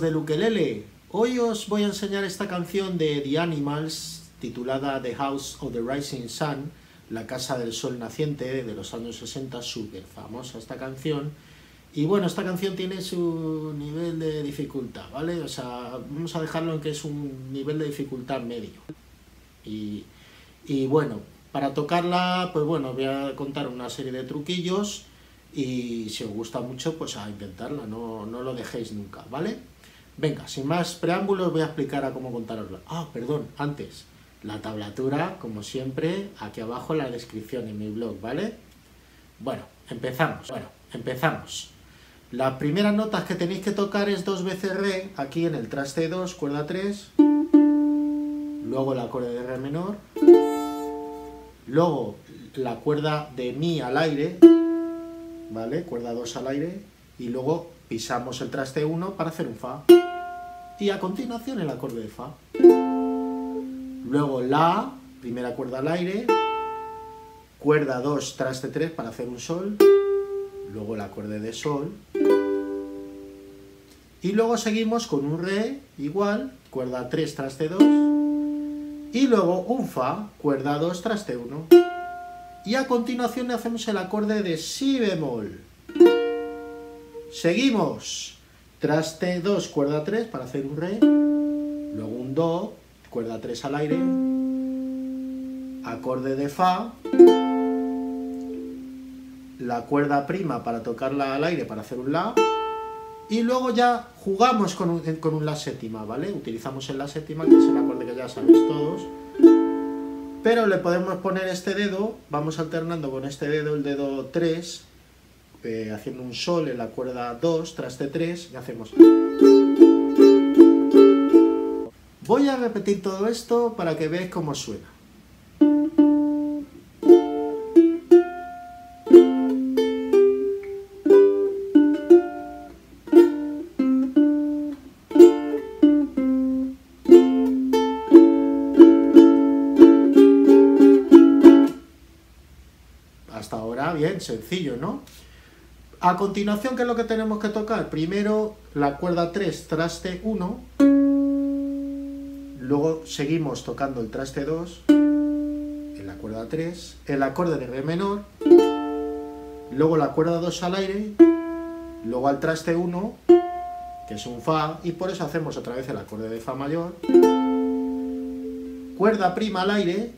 amigos del ukelele, hoy os voy a enseñar esta canción de The Animals titulada The House of the Rising Sun, la casa del sol naciente, de los años 60, súper famosa esta canción. Y bueno, esta canción tiene su nivel de dificultad, ¿vale? O sea, vamos a dejarlo en que es un nivel de dificultad medio. Y bueno, para tocarla, pues bueno, voy a contar una serie de truquillos. Y si os gusta mucho, pues a intentarla, no lo dejéis nunca, ¿vale? Venga, sin más preámbulos voy a explicar a cómo contarosla. Ah, perdón, antes, la tablatura, como siempre, aquí abajo en la descripción en mi blog, ¿vale? Bueno, empezamos, Las primeras notas que tenéis que tocar es dos veces re, aquí en el traste 2, cuerda 3, luego el acorde de re menor, luego la cuerda de mi al aire, ¿vale? Cuerda 2 al aire, y luego pisamos el traste 1 para hacer un fa, y a continuación el acorde de fa, luego la, primera cuerda al aire, cuerda 2, traste 3 para hacer un sol, luego el acorde de sol, y luego seguimos con un re igual, cuerda 3, traste 2, y luego un fa, cuerda 2, traste 1. Y a continuación le hacemos el acorde de si bemol. Seguimos. Traste 2, cuerda 3 para hacer un re. Luego un do, cuerda 3 al aire. Acorde de fa. La cuerda prima para tocarla al aire para hacer un la. Y luego ya jugamos con un la séptima, ¿vale? Utilizamos el la séptima, que es el acorde que ya sabéis todos. Pero le podemos poner este dedo, vamos alternando con este dedo, el dedo 3, haciendo un sol en la cuerda 2, traste 3, y hacemos... Voy a repetir todo esto para que veáis cómo suena. Hasta ahora, bien, sencillo, ¿no? A continuación, ¿qué es lo que tenemos que tocar? Primero, la cuerda 3, traste 1. Luego seguimos tocando el traste 2, en la cuerda 3, el acorde de re menor. Luego la cuerda 2 al aire. Luego al traste 1, que es un fa, y por eso hacemos otra vez el acorde de fa mayor. Cuerda prima al aire.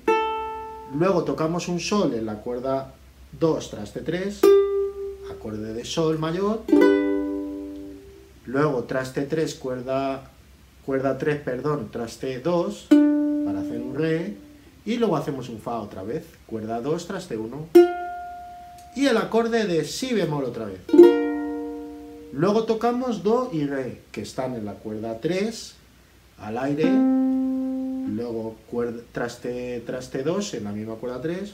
Luego tocamos un sol en la cuerda 2, traste 3, acorde de sol mayor, luego traste 3, traste 2, para hacer un re, y luego hacemos un fa otra vez, cuerda 2, traste 1, y el acorde de si bemol otra vez. Luego tocamos do y re, que están en la cuerda 3, al aire, luego traste 2 en la misma cuerda 3,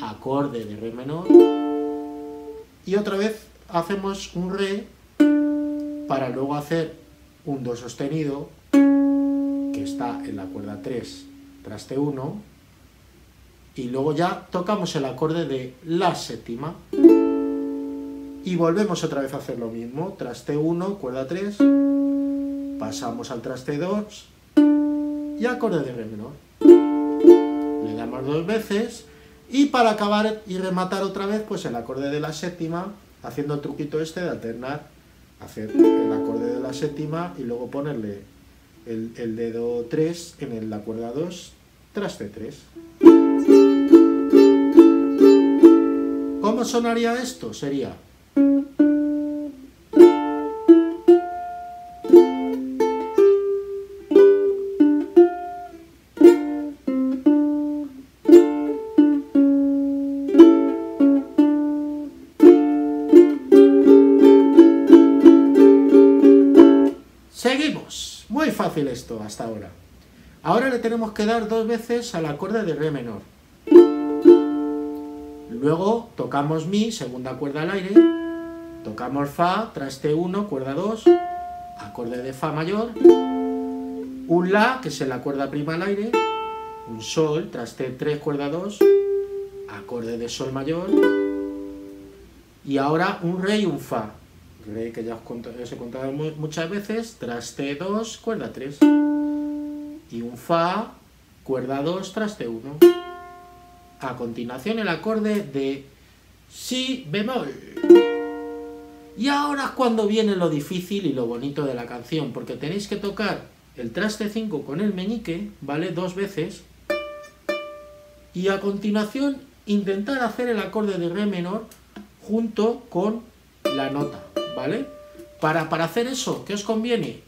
acorde de re menor, y otra vez hacemos un re para luego hacer un do sostenido que está en la cuerda 3, traste 1, y luego ya tocamos el acorde de la séptima y volvemos otra vez a hacer lo mismo, traste 1, cuerda 3, pasamos al traste 2 y acorde de re menor, le damos dos veces. Y para acabar y rematar otra vez, pues el acorde de la séptima, haciendo el truquito este de alternar, hacer el acorde de la séptima y luego ponerle el dedo 3 en la cuerda 2, traste 3. ¿Cómo sonaría esto? Sería... Seguimos, muy fácil esto hasta ahora. Ahora le tenemos que dar dos veces al acorde de re menor. Luego tocamos mi, segunda cuerda al aire, tocamos fa, traste 1, cuerda 2, acorde de fa mayor, un la, que es en la cuerda prima al aire, un sol, traste 3, cuerda 2, acorde de sol mayor, y ahora un re y un fa. Creéis que ya os he contado muchas veces, traste 2, cuerda 3. Y un Fa, cuerda 2, traste 1. A continuación el acorde de Si bemol. Y ahora es cuando viene lo difícil y lo bonito de la canción, porque tenéis que tocar el traste 5 con el meñique, ¿vale? 2 veces. Y a continuación intentar hacer el acorde de Re menor junto con la nota, ¿vale? Para hacer eso, ¿qué os conviene?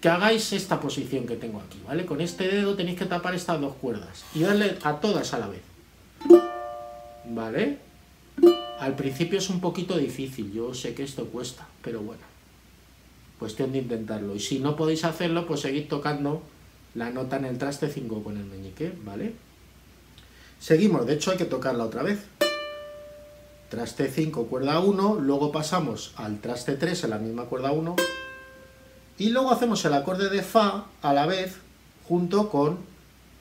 Que hagáis esta posición que tengo aquí, ¿vale? Con este dedo tenéis que tapar estas dos cuerdas y darle a todas a la vez, ¿vale? Al principio es un poquito difícil, yo sé que esto cuesta, pero bueno, cuestión de intentarlo. Y si no podéis hacerlo, pues seguid tocando la nota en el traste 5 con el meñique, ¿vale? Seguimos, de hecho hay que tocarla otra vez. Traste 5, cuerda 1, luego pasamos al traste 3 en la misma cuerda 1 y luego hacemos el acorde de Fa a la vez junto con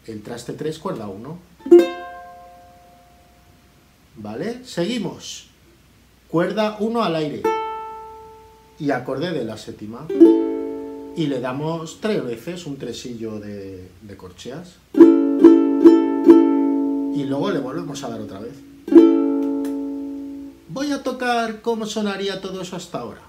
el traste 3, cuerda 1. ¿Vale? Seguimos. Cuerda 1 al aire y acorde de la séptima. Y le damos 3 veces, un tresillo de corcheas. Y luego le volvemos a dar otra vez. Voy a tocar cómo sonaría todo eso hasta ahora.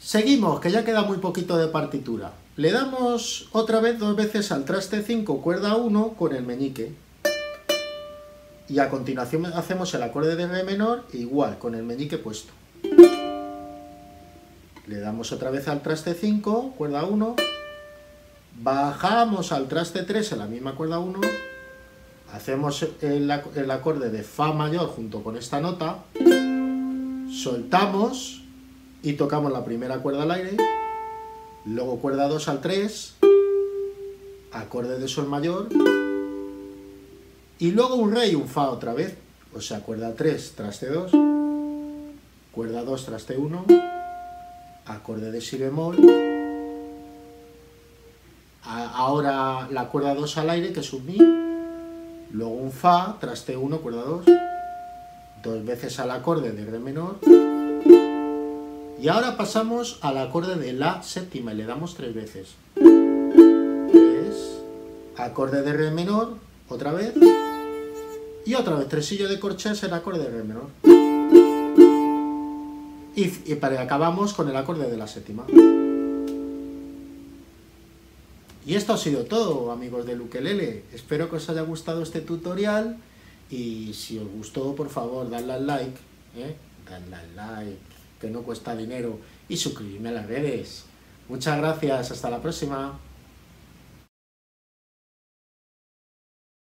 Seguimos, que ya queda muy poquito de partitura. Le damos otra vez 2 veces al traste 5, cuerda 1, con el meñique. Y a continuación hacemos el acorde de Re menor, igual, con el meñique puesto. Le damos otra vez al traste 5, cuerda 1. Bajamos al traste 3 en la misma cuerda 1. Hacemos el acorde de Fa mayor junto con esta nota. Soltamos. Y tocamos la primera cuerda al aire, luego cuerda 2 al 3, acorde de Sol mayor, y luego un Re y un Fa otra vez, o sea, cuerda 3, traste 2, cuerda 2, traste 1, acorde de Si bemol, ahora la cuerda 2 al aire, que es un Mi, luego un Fa, traste 1, cuerda 2, 2 veces al acorde de Re menor. Y ahora pasamos al acorde de La séptima y le damos 3 veces. 3, acorde de Re menor, otra vez. Y otra vez, tresillo de corcheas en acorde de Re menor. Y acabamos con el acorde de La séptima. Y esto ha sido todo, amigos del ukelele. Espero que os haya gustado este tutorial. Y si os gustó, por favor, dadle al like. Dadle al like, que no cuesta dinero, y suscribirme a las redes. Muchas gracias, hasta la próxima.